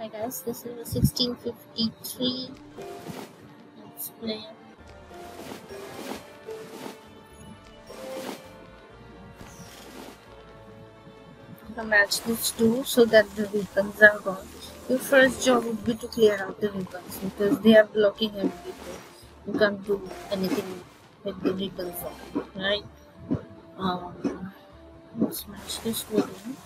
I guess this is 1653. Let's play. To match these two so that the weapons are gone. Your first job would be to clear out the weapons because they are blocking everything. You can't do anything with the weapons, right? Let's match this wooden.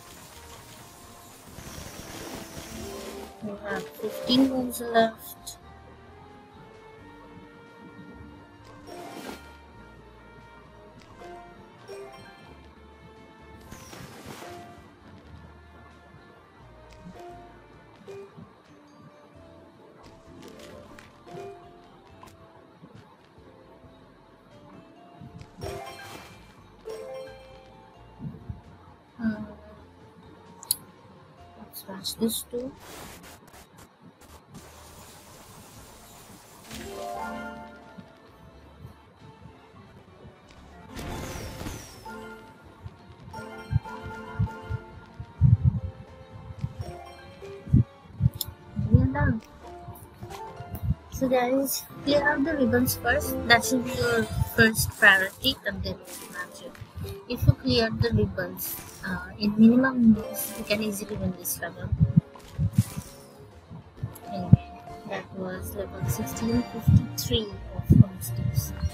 We have 15 wounds left. Let's match this too. So guys, clear out the ribbons first. That should be your first priority, and then match it. If you clear the ribbons in minimum moves, you can easily win this level. Anyway, that was level 1653 of Homescapes.